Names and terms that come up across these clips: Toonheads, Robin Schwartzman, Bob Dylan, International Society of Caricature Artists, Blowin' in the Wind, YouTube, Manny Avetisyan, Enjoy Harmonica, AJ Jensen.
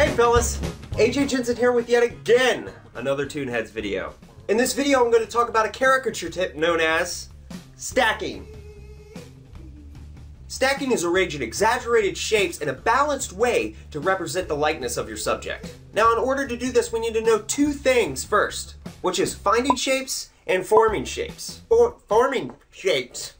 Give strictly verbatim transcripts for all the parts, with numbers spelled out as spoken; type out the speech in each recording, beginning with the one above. Hey fellas, A J Jensen here with yet again another Toonheads video. In this video I'm going to talk about a caricature tip known as stacking. Stacking is arranging exaggerated shapes in a balanced way to represent the likeness of your subject. Now in order to do this we need to know two things first, which is finding shapes and forming shapes. For forming shapes.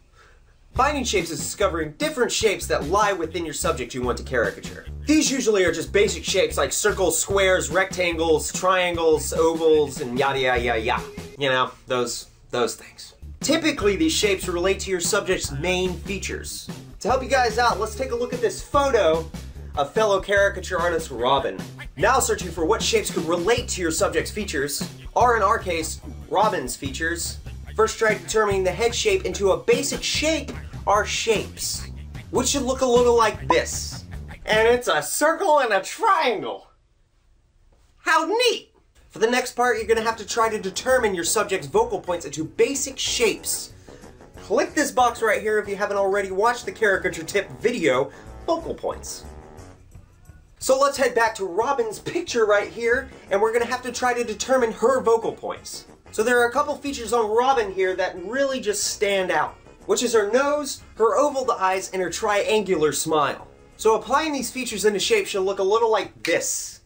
Finding shapes is discovering different shapes that lie within your subject you want to caricature. These usually are just basic shapes like circles, squares, rectangles, triangles, ovals, and yada yada yada yada. You know, those, those things. Typically these shapes relate to your subject's main features. To help you guys out, let's take a look at this photo of fellow caricature artist Robin. Now searching for what shapes could relate to your subject's features, or in our case, Robin's features. First, try determining the head shape into a basic shape are shapes, which should look a little like this. And it's a circle and a triangle. How neat! For the next part, you're gonna have to try to determine your subject's vocal points into basic shapes. Click this box right here if you haven't already watched the caricature tip video, vocal points. So let's head back to Robin's picture right here, and we're gonna have to try to determine her vocal points. So there are a couple features on Robin here that really just stand out, which is her nose, her oval eyes, and her triangular smile. So applying these features into shape should look a little like this.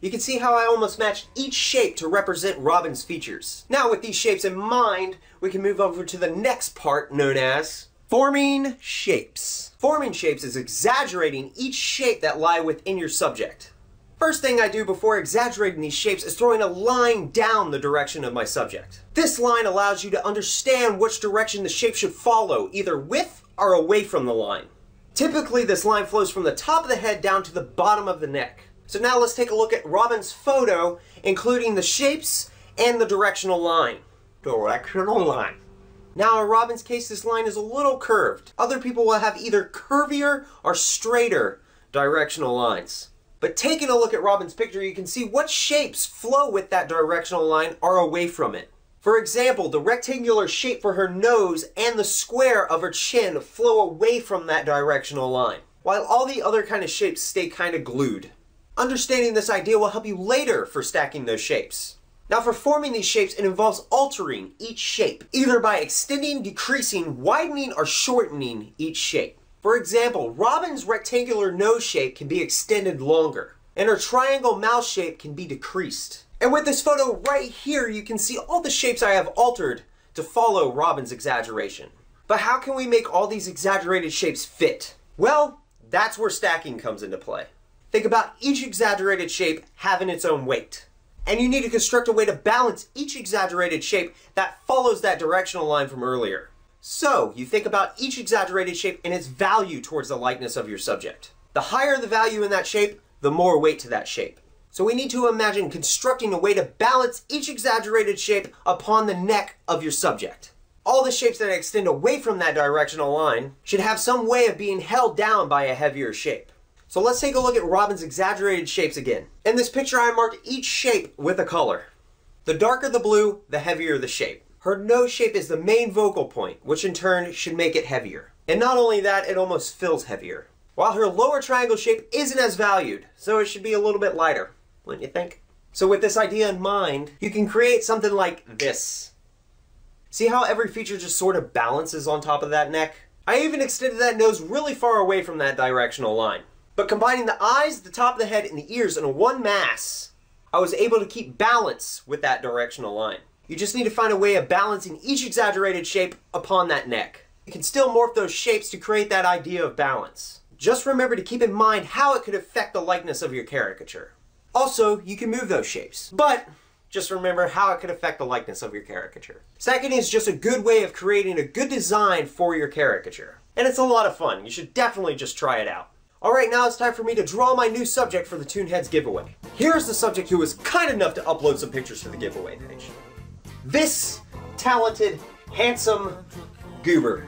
You can see how I almost matched each shape to represent Robin's features. Now with these shapes in mind, we can move over to the next part known as forming shapes. Forming shapes is exaggerating each shape that lie within your subject. First thing I do before exaggerating these shapes is throwing a line down the direction of my subject. This line allows you to understand which direction the shape should follow, either with or away from the line. Typically, this line flows from the top of the head down to the bottom of the neck. So now let's take a look at Robin's photo, including the shapes and the directional line. Directional line. Now in Robin's case, this line is a little curved. Other people will have either curvier or straighter directional lines. But taking a look at Robin's picture, you can see what shapes flow with that directional line or away from it. For example, the rectangular shape for her nose and the square of her chin flow away from that directional line, while all the other kind of shapes stay kind of glued. Understanding this idea will help you later for stacking those shapes. Now for forming these shapes, it involves altering each shape, either by extending, decreasing, widening, or shortening each shape. For example, Robin's rectangular nose shape can be extended longer, and her triangle mouth shape can be decreased. And with this photo right here, you can see all the shapes I have altered to follow Robin's exaggeration. But how can we make all these exaggerated shapes fit? Well, that's where stacking comes into play. Think about each exaggerated shape having its own weight. And you need to construct a way to balance each exaggerated shape that follows that directional line from earlier. So, you think about each exaggerated shape and its value towards the likeness of your subject. The higher the value in that shape, the more weight to that shape. So we need to imagine constructing a way to balance each exaggerated shape upon the neck of your subject. All the shapes that extend away from that directional line should have some way of being held down by a heavier shape. So let's take a look at Robin's exaggerated shapes again. In this picture, I marked each shape with a color. The darker the blue, the heavier the shape. Her nose shape is the main vocal point, which in turn should make it heavier. And not only that, it almost feels heavier. While her lower triangle shape isn't as valued, so it should be a little bit lighter, wouldn't you think? So with this idea in mind, you can create something like this. See how every feature just sort of balances on top of that neck? I even extended that nose really far away from that directional line. But combining the eyes, the top of the head, and the ears into one mass, I was able to keep balance with that directional line. You just need to find a way of balancing each exaggerated shape upon that neck. You can still morph those shapes to create that idea of balance. Just remember to keep in mind how it could affect the likeness of your caricature. Also, you can move those shapes, but just remember how it could affect the likeness of your caricature. Stacking is just a good way of creating a good design for your caricature. And it's a lot of fun. You should definitely just try it out. Alright, now it's time for me to draw my new subject for the Toonheads giveaway. Here's the subject who was kind enough to upload some pictures to the giveaway page. This talented, handsome goober.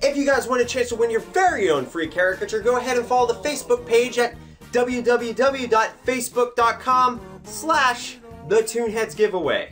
If you guys want a chance to win your very own free caricature, go ahead and follow the Facebook page at www.facebook.com slash the Toonheads giveaway.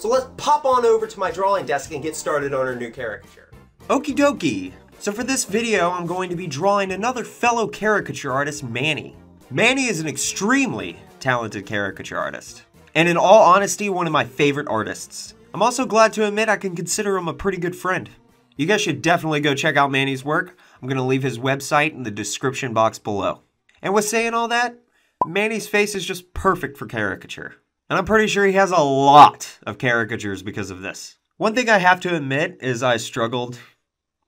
So let's pop on over to my drawing desk and get started on our new caricature. Okie dokie. So for this video, I'm going to be drawing another fellow caricature artist, Manny. Manny is an extremely talented caricature artist, and in all honesty, one of my favorite artists. I'm also glad to admit I can consider him a pretty good friend. You guys should definitely go check out Manny's work. I'm gonna leave his website in the description box below. And with saying all that, Manny's face is just perfect for caricature. And I'm pretty sure he has a lot of caricatures because of this. One thing I have to admit is I struggled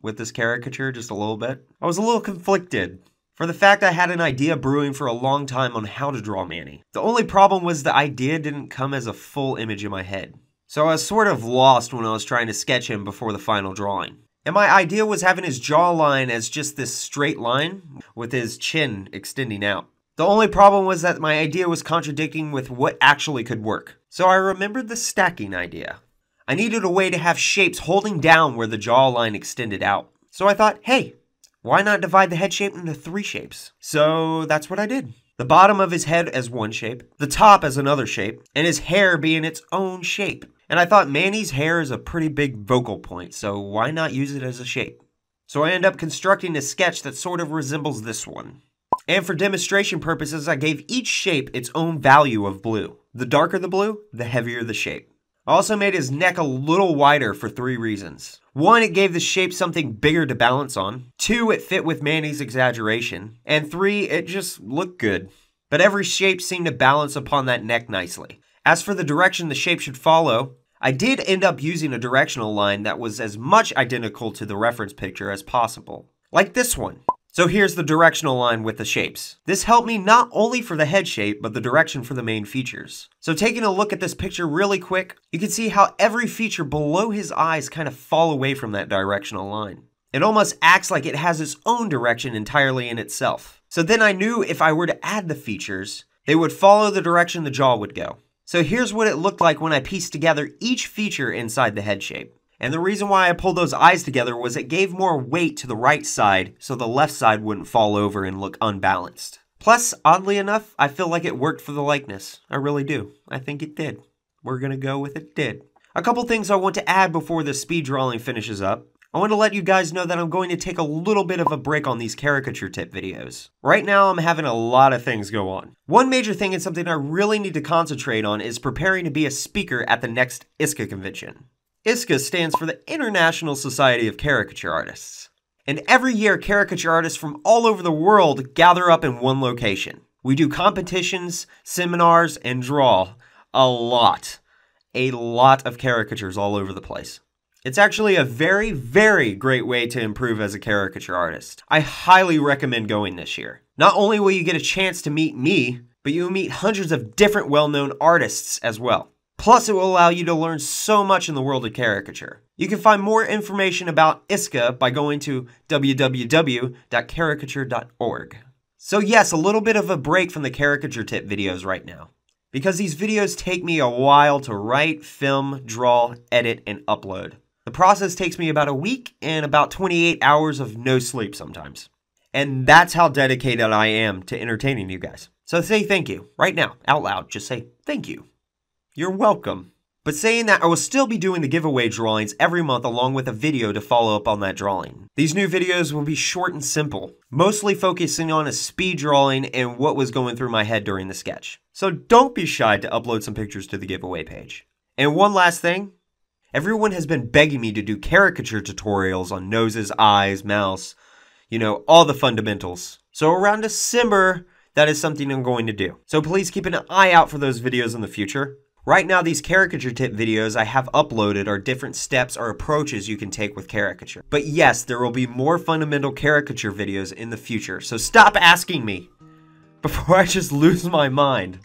with this caricature just a little bit. I was a little conflicted for the fact I had an idea brewing for a long time on how to draw Manny. The only problem was the idea didn't come as a full image in my head. So I was sort of lost when I was trying to sketch him before the final drawing. And my idea was having his jawline as just this straight line with his chin extending out. The only problem was that my idea was contradicting with what actually could work. So I remembered the stacking idea. I needed a way to have shapes holding down where the jawline extended out. So I thought, hey, why not divide the head shape into three shapes? So that's what I did. The bottom of his head as one shape, the top as another shape, and his hair being its own shape. And I thought Manny's hair is a pretty big vocal point, so why not use it as a shape? So I end up constructing a sketch that sort of resembles this one. And for demonstration purposes, I gave each shape its own value of blue. The darker the blue, the heavier the shape. I also made his neck a little wider for three reasons. One, it gave the shape something bigger to balance on. Two, it fit with Manny's exaggeration. And three, it just looked good. But every shape seemed to balance upon that neck nicely. As for the direction the shape should follow, I did end up using a directional line that was as much identical to the reference picture as possible. Like this one. So here's the directional line with the shapes. This helped me not only for the head shape, but the direction for the main features. So taking a look at this picture really quick, you can see how every feature below his eyes kind of fall away from that directional line. It almost acts like it has its own direction entirely in itself. So then I knew if I were to add the features, they would follow the direction the jaw would go. So here's what it looked like when I pieced together each feature inside the head shape. And the reason why I pulled those eyes together was it gave more weight to the right side so the left side wouldn't fall over and look unbalanced. Plus, oddly enough, I feel like it worked for the likeness. I really do. I think it did. We're gonna go with it did. A couple things I want to add before the speed drawing finishes up. I want to let you guys know that I'm going to take a little bit of a break on these caricature tip videos. Right now, I'm having a lot of things go on. One major thing and something I really need to concentrate on is preparing to be a speaker at the next I S C A convention. I S C A stands for the International Society of Caricature Artists. And every year, caricature artists from all over the world gather up in one location. We do competitions, seminars, and draw a lot, a lot of caricatures all over the place. It's actually a very, very great way to improve as a caricature artist. I highly recommend going this year. Not only will you get a chance to meet me, but you'll meet hundreds of different well-known artists as well. Plus, it will allow you to learn so much in the world of caricature. You can find more information about I S C A by going to w w w dot caricature dot org. So yes, a little bit of a break from the caricature tip videos right now, because these videos take me a while to write, film, draw, edit, and upload. The process takes me about a week and about twenty-eight hours of no sleep sometimes. And that's how dedicated I am to entertaining you guys. So say thank you right now, out loud, just say thank you. You're welcome. But saying that, I will still be doing the giveaway drawings every month along with a video to follow up on that drawing. These new videos will be short and simple, mostly focusing on a speed drawing and what was going through my head during the sketch. So don't be shy to upload some pictures to the giveaway page. And one last thing, everyone has been begging me to do caricature tutorials on noses, eyes, mouths, you know, all the fundamentals. So around December, that is something I'm going to do. So please keep an eye out for those videos in the future. Right now, these caricature tip videos I have uploaded are different steps or approaches you can take with caricature. But yes, there will be more fundamental caricature videos in the future, so stop asking me before I just lose my mind.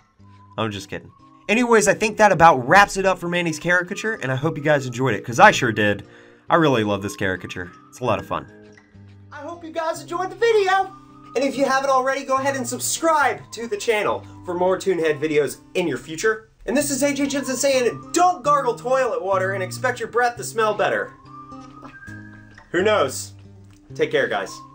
I'm just kidding. Anyways, I think that about wraps it up for Manny's caricature, and I hope you guys enjoyed it, because I sure did. I really love this caricature. It's a lot of fun. I hope you guys enjoyed the video! And if you haven't already, go ahead and subscribe to the channel for more Toonhead videos in your future. And this is A J Jensen saying, don't gargle toilet water and expect your breath to smell better. Who knows? Take care, guys.